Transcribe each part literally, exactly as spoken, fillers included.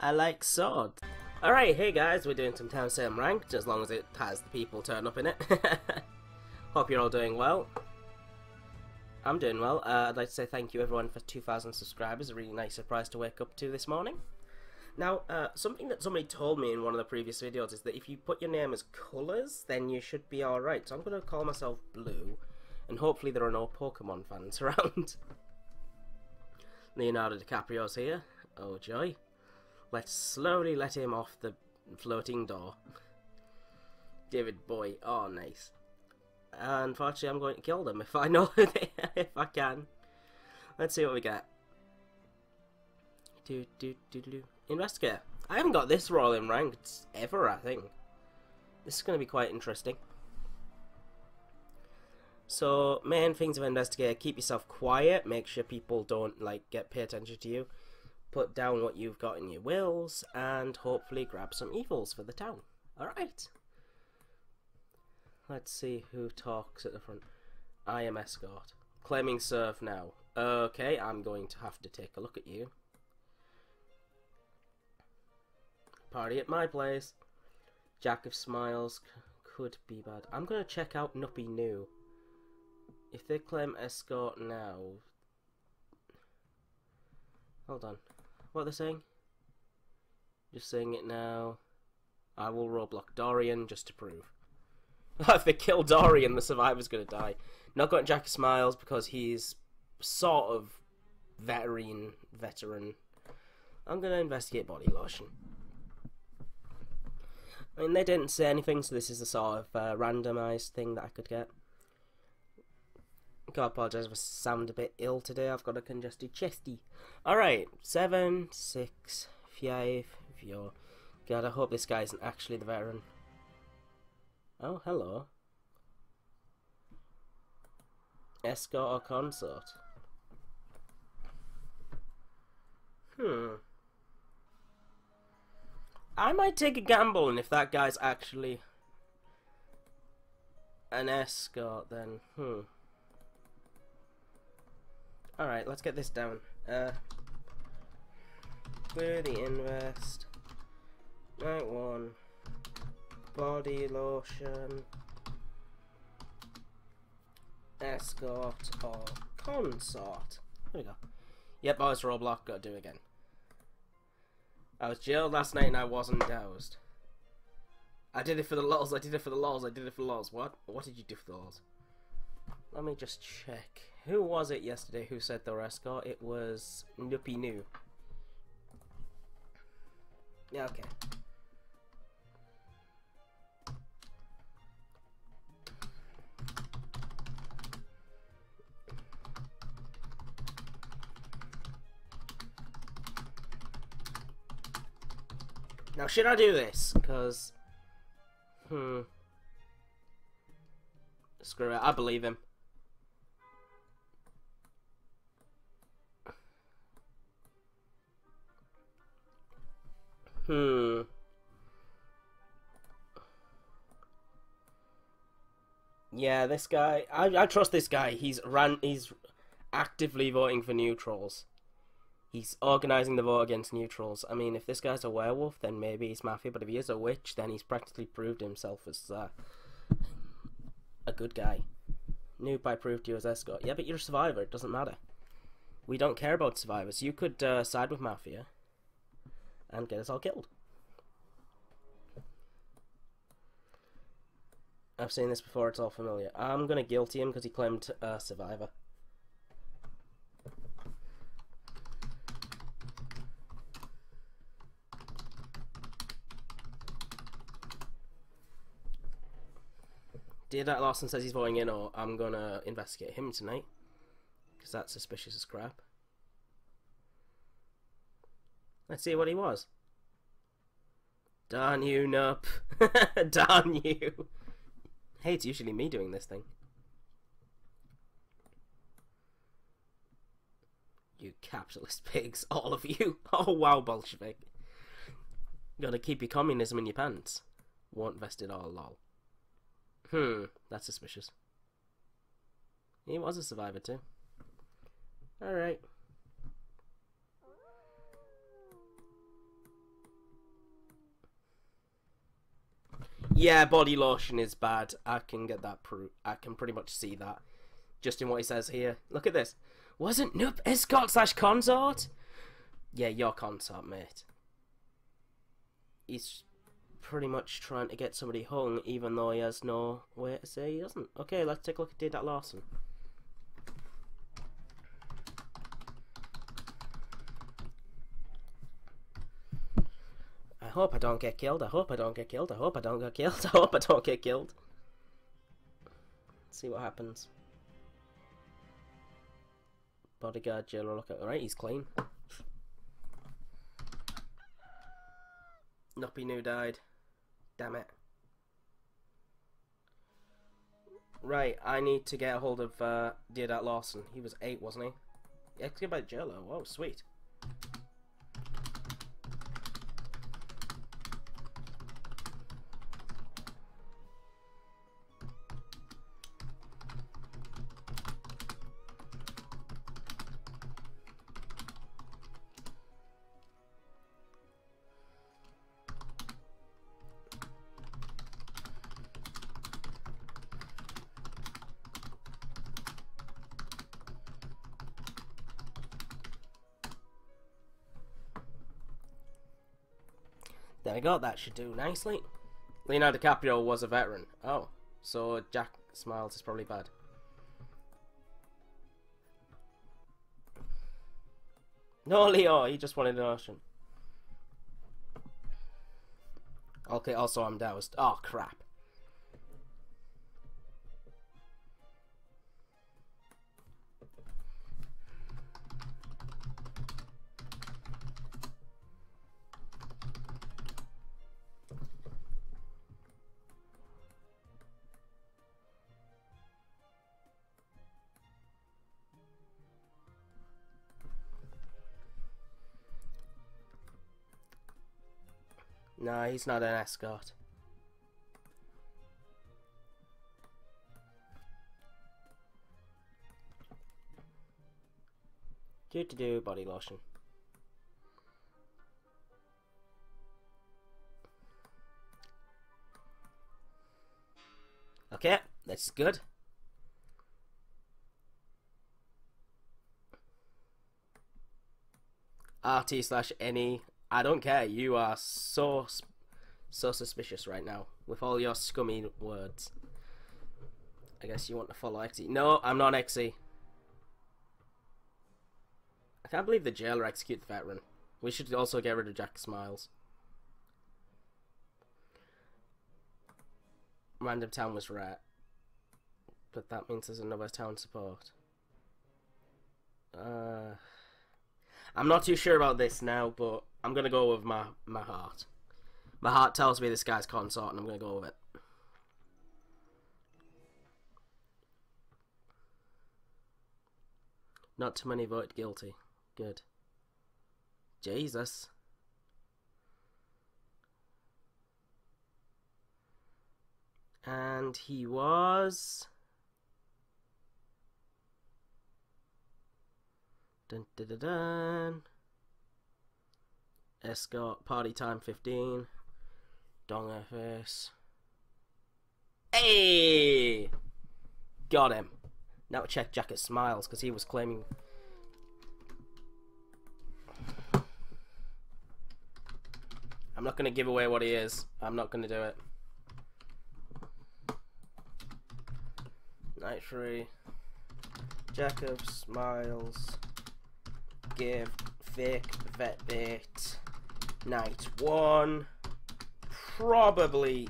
I like sword. Alright, hey guys, we're doing some Town of Salem ranked, as long as it has the people turn up in it. Hope you're all doing well. I'm doing well. Uh, I'd like to say thank you everyone for two thousand subscribers, a really nice surprise to wake up to this morning. Now, uh, something that somebody told me in one of the previous videos is that if you put your name as colours, then you should be alright. So I'm going to call myself Blue, and hopefully there are no Pokemon fans around. Leonardo DiCaprio's here. Oh joy. Let's slowly let him off the floating door. David Boy. Oh, nice. Unfortunately, I'm going to kill them if I know if I can. Let's see what we get. Do, do, do, do. Investigator. I haven't got this role in ranked ever, I think. This is going to be quite interesting. So, main things of investigator, keep yourself quiet, make sure people don't like get pay attention to you, put down what you've got in your wills, and hopefully grab some evils for the town. Alright. Let's see who talks at the front. I am escort. Claiming serve now. Okay, I'm going to have to take a look at you. Party at my place. Jack of Smiles could be bad. I'm going to check out Nuppy New. If they claim escort now... Hold on. What are they saying? Just saying it now. I will Roblox Dorian just to prove. If they kill Dorian, the survivor's gonna die. Not got Jack of Smiles because he's sort of veteran. veteran. I'm gonna investigate body lotion. I mean, they didn't say anything, so this is the sort of uh, randomised thing that I could get. God, I apologise if I sound a bit ill today. I've got a congested chesty. Alright, seven, six, five, four. God, I hope this guy isn't actually the veteran. Oh, hello. Escort or consort? Hmm. I might take a gamble, and if that guy's actually an escort, then hmm. Alright, let's get this down. Uh, clear the invest. Night one. Body lotion. Escort or consort. There we go. Yep, I was Roblox. Gotta do it again. I was jailed last night and I wasn't doused. I did it for the lols. I did it for the lols. I did it for the lols. What? What did you do for the lols? Let me just check. Who was it yesterday who said they were escort? It was Nuppy New. Yeah, okay. Now, should I do this? Because... Hmm. Screw it, I believe him. Hmm. Yeah, this guy. I, I trust this guy. He's ran. He's actively voting for neutrals. He's organising the vote against neutrals. I mean, if this guy's a werewolf, then maybe he's mafia. But if he is a witch, then he's practically proved himself as uh, a good guy. Noob, I proved you as escort. Yeah, but you're a survivor. It doesn't matter. We don't care about survivors. You could uh, side with mafia and get us all killed. I've seen this before, it's all familiar. I'm gonna guilty him because he claimed a uh, survivor. Deodat Lawson says he's voting in, or I'm gonna investigate him tonight because that's suspicious as crap. Let's see what he was. Darn you, Nup. Darn you. Hey, it's usually me doing this thing. You capitalist pigs, all of you. Oh, wow, Bolshevik. Gotta keep your communism in your pants. Won't vest it all, lol. Hmm, that's suspicious. He was a survivor, too. Alright. Yeah, body lotion is bad. I can get that proof. I can pretty much see that just in what he says here. Look at this. Wasn't Noop escort slash consort? Yeah, your consort, mate. He's pretty much trying to get somebody hung, even though he has no way to say he doesn't. Okay, let's take a look at Deodat Lawson. I hope I don't get killed. I hope I don't get killed. I hope I don't get killed. I hope I don't get killed. Let's see what happens. Bodyguard, jailer, look at. Alright, he's clean. Noppy New died. Damn it. Right, I need to get a hold of uh, Deodat Lawson. He was eight, wasn't he? Executed by jailer. Whoa, sweet. There we go, that should do nicely. Leonardo DiCaprio was a veteran. Oh, so Jack Smiles is probably bad. No, Leo, he just wanted an ocean. Okay, also I'm doused. Oh, crap. No, he's not an escort. Do to do body lotion. Okay, that's good. R T slash any. I don't care, you are so, so suspicious right now, with all your scummy words. I guess you want to follow Exy. No, I'm not Exy. I can't believe the jailer executed the veteran. We should also get rid of Jack Smiles. Random town was rare. But that means there's another town support. Uh, I'm not too sure about this now, but I'm going to go with my, my heart. My heart tells me this guy's consort, and I'm going to go with it. Not too many voted guilty. Good. Jesus. And he was... Dun, dun, dun, dun. Escort, party time fifteen. Donger face. Hey! Got him. Now check Jacket Smiles, because he was claiming... I'm not going to give away what he is. I'm not going to do it. Night three. Jacob Smiles. Give fake vet bait. Night one, probably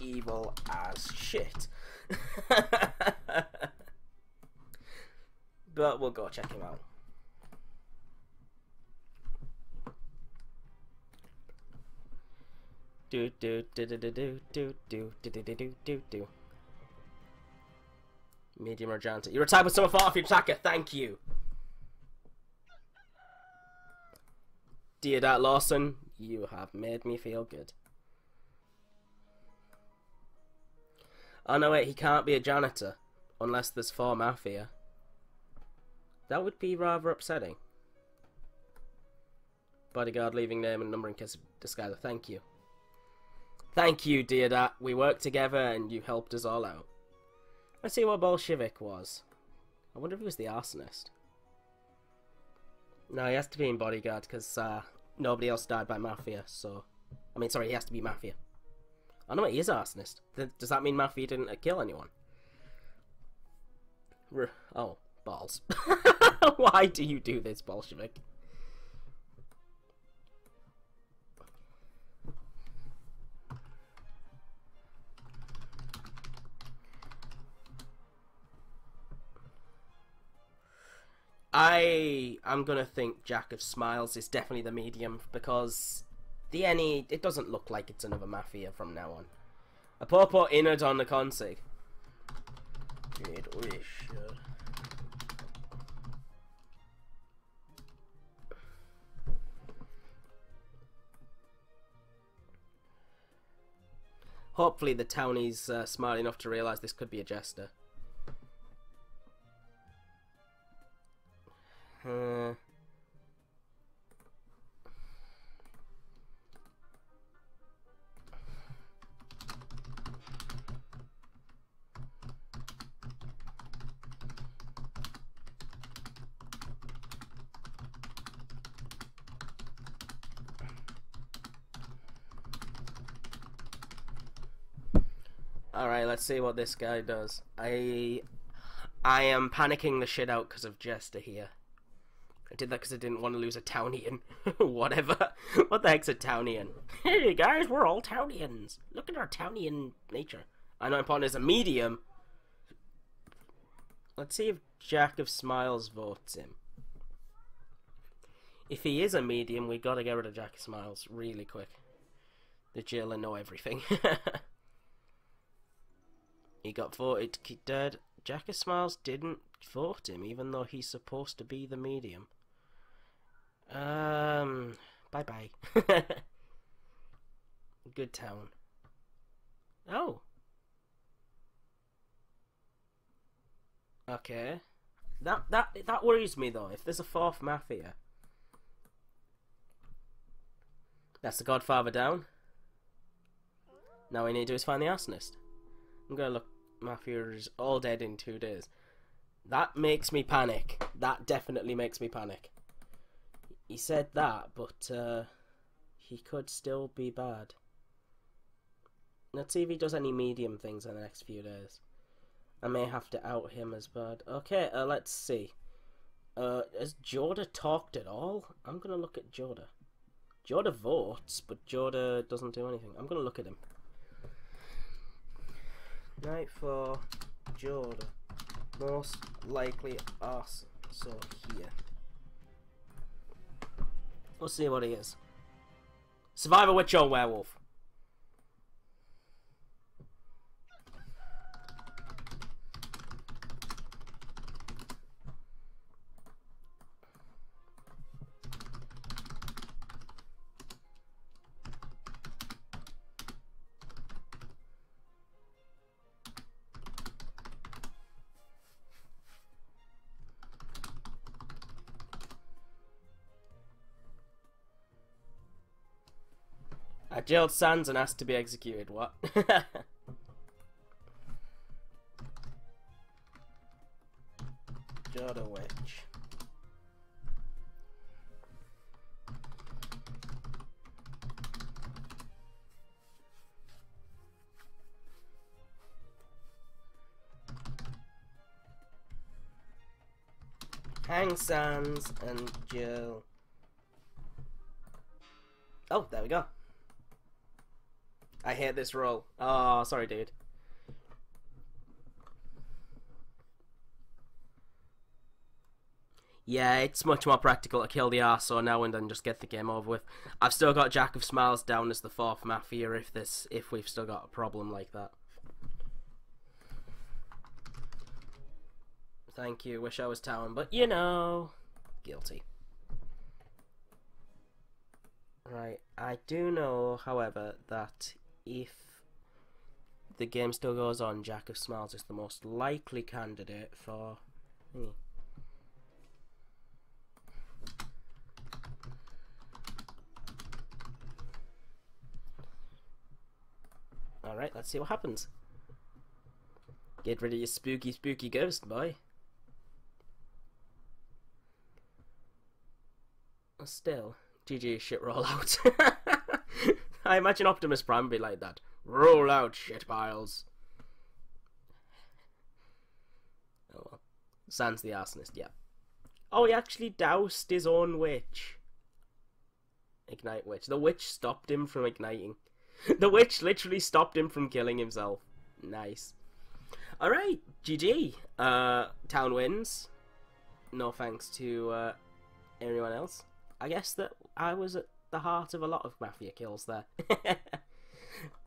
evil as shit. But we'll go check him out. Do do do do do do do do do do do do do. Medium or giant. You're retired with some of off your attacker, thank you. Deodat Lawson, you have made me feel good. Oh no wait, he can't be a janitor, unless there's four mafia. That would be rather upsetting. Bodyguard leaving name and number in case of disguiser, thank you. Thank you, Deodat. We worked together and you helped us all out. Let's see what Bolshevik was. I wonder if he was the arsonist. No, he has to be in bodyguard because uh, nobody else died by mafia, so... I mean, sorry, he has to be mafia. Oh no, he is arsonist. Th does that mean mafia didn't uh, kill anyone? R oh, balls. Why do you do this, Bolshevik? I am gonna think Jack of Smiles is definitely the medium because the any it doesn't look like it's another mafia from now on. A popo innard on the consig. Did we should. Hopefully the townie's uh, smart enough to realise this could be a jester. Uh, all right, let's see what this guy does. I I am panicking the shit out because of Jester here. I did that because I didn't want to lose a Townian. Whatever. What the heck's a Townian? Hey guys, we're all Townians. Look at our Townian nature. I know I'm partner is a medium. Let's see if Jack of Smiles votes him. If he is a medium, we got to get rid of Jack of Smiles really quick. The jailer know everything. He got voted dead. Jack of Smiles didn't vote him, even though he's supposed to be the medium. Um, bye bye. Good town. Oh. Okay. That that that worries me though. If there's a fourth mafia, that's the Godfather down. Now we need to do is find the arsonist. I'm gonna look. Mafia is all dead in two days. That makes me panic. That definitely makes me panic. He said that, but uh, he could still be bad. Let's see if he does any medium things in the next few days. I may have to out him as bad. Okay, uh, let's see. Uh, has Joda talked at all? I'm going to look at Joda. Joda votes, but Joda doesn't do anything. I'm going to look at him. Night for Joda. Most likely arson, so here. We'll see what he is. Survivor, witch or werewolf? I jailed Sans and asked to be executed. What? Joda witch. Hang Sans and jail. Oh, there we go. I hate this roll. Oh, sorry, dude. Yeah, it's much more practical to kill the arso now and then just get the game over with. I've still got Jack of Smiles down as the fourth mafia if this if we've still got a problem like that. Thank you. Wish I was Town, but you know, guilty. Right. I do know, however, that if the game still goes on, Jack of Smiles is the most likely candidate for... Hmm. Alright, let's see what happens. Get rid of your spooky, spooky ghost, boy. Still, G G, shit, roll out. I imagine Optimus Prime would be like that. Roll out, shit piles. Oh well. Sans the arsonist, yeah. Oh, he actually doused his own witch. Ignite witch. The witch stopped him from igniting. The witch literally stopped him from killing himself. Nice. Alright, G G. Uh, town wins. No thanks to uh, anyone else. I guess that I was at the heart of a lot of Mafia kills there.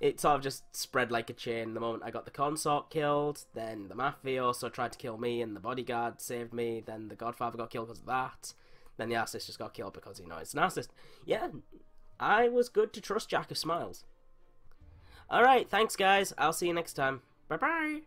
It sort of just spread like a chain. The moment I got the consort killed, then the Mafia also tried to kill me, and the bodyguard saved me, then the Godfather got killed because of that, then the narcissist just got killed because he knows it's a narcissist. Yeah, I was good to trust Jack of Smiles. Alright, thanks guys. I'll see you next time. Bye-bye.